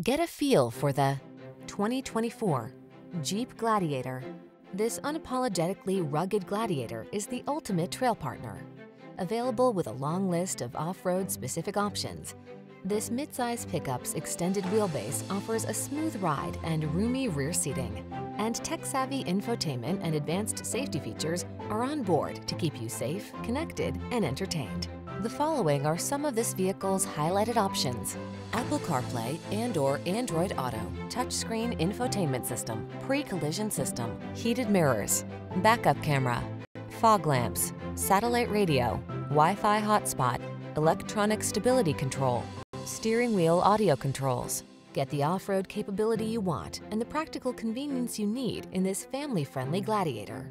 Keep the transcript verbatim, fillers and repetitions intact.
Get a feel for the twenty twenty-four Jeep Gladiator. This unapologetically rugged Gladiator is the ultimate trail partner. Available with a long list of off-road specific options, this midsize pickup's extended wheelbase offers a smooth ride and roomy rear seating. And tech-savvy infotainment and advanced safety features are on board to keep you safe, connected, and entertained. The following are some of this vehicle's highlighted options: Apple CarPlay and or Android Auto, touchscreen infotainment system, pre-collision system, heated mirrors, backup camera, fog lamps, satellite radio, Wi-Fi hotspot, electronic stability control, steering wheel audio controls. Get the off-road capability you want and the practical convenience you need in this family-friendly Gladiator.